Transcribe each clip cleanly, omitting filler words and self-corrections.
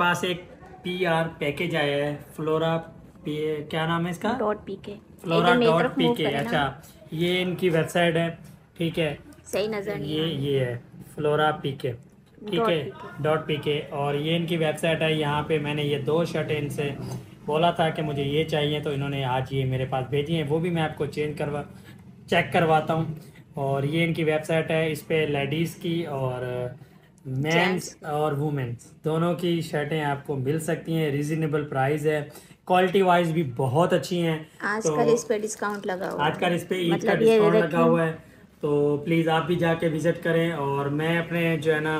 पास एक PR package आया है फ्लोरा पे, क्या नाम है इसका, .pk, Flora.pk। अच्छा, ये इनकी वेबसाइट है, ठीक है, सही नजर नहीं, ये है Flora.pk, ठीक है, .pk। और ये इनकी वेबसाइट है। यहाँ पे मैंने ये दो शर्ट इनसे बोला था कि मुझे ये चाहिए, तो इन्होंने आज ये मेरे पास भेजी है। वो भी मैं आपको चेक करवाता हूँ। और ये इनकी वेबसाइट है, इस पर लेडीज़ की और मेंस और वुमेंस दोनों की शर्टें आपको मिल सकती हैं। रीजनेबल प्राइस है, क्वालिटी वाइज भी बहुत अच्छी हैं। आजकल इस पे डिस्काउंट लगा हुआ है, आजकल इस पे ईद का डिस्काउंट लगा हुआ है, तो प्लीज़ आप भी जाके विज़िट करें। और मैं अपने जो है ना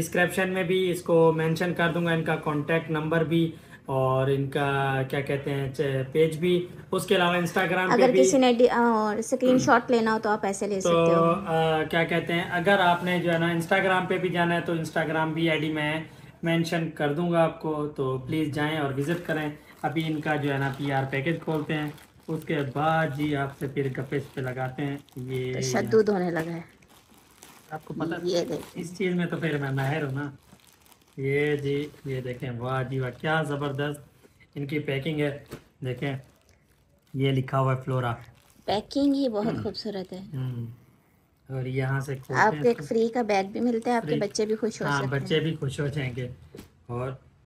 डिस्क्रिप्शन में भी इसको मेंशन कर दूंगा, इनका कॉन्टेक्ट नंबर भी और इनका क्या कहते हैं पेज भी। उसके अलावा इंस्टाग्राम पे भी अगर किसी ने स्क्रीनशॉट लेना हो तो आप ऐसे ले सकते हो। क्या कहते हैं, अगर आपने जो है ना इंस्टाग्राम पे भी जाना है तो इंस्टाग्राम भी आईडी मैं मेंशन कर दूंगा आपको, तो प्लीज़ जाएं और विज़िट करें। अभी इनका जो है ना PR पैकेज खोलते हैं, उसके बाद जी आपसे फिर गप्पे पे लगाते हैं। ये तो शद्दूद होने लगा है, आपको पता है इस चीज़ में, तो फिर मैं माहिर हूँ ना। ये जी ये देखें, वाह जी वाह, क्या ज़बरदस्त इनकी पैकिंग है। देखें ये लिखा हुआ है फ्लोरा, पैकिंग ही बहुत खूबसूरत है। और यहाँ से आपको एक फ्री का बैग भी मिलता है, आपके बच्चे भी खुश हो जाएंगे। और